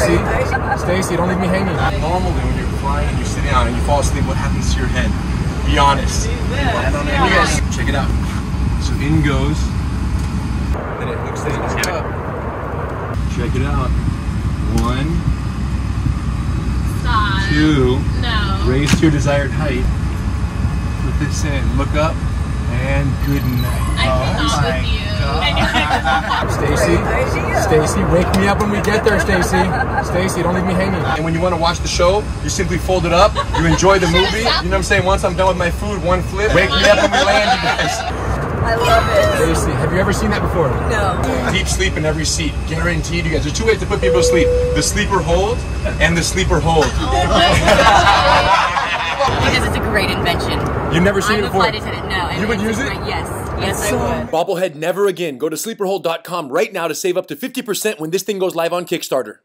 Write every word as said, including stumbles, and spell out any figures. Stacy, Stacy, don't leave me hanging. Normally when you're flying and you're sitting on and you fall asleep, what happens to your head? Be honest. I don't know. You guys, check it out. So in goes, and it hooks things up. Check it out. One, Stop. two, no. Raise to your desired height. Put this in, look up, and good night. I oh my with you. Stacy, Stacy, wake me up when we get there, Stacy. Stacy, don't leave me hanging. And when you want to watch the show, you simply fold it up. You enjoy the movie. You know what I'm saying? Once I'm done with my food, one flip. Wake me up when we land, you guys. I love it. Stacy, have you ever seen that before? No. Deep sleep in every seat. Guaranteed, you guys. There's two ways to put people to sleep. The sleeper hold and the sleeper hold. Because it's a great invention. You've never seen I'm it before? I'm a flight attendant. No. I you would use it? Great. Yes. Yes, I would. Bobblehead never again. Go to sleeper hold dot com right now to save up to fifty percent when this thing goes live on Kickstarter.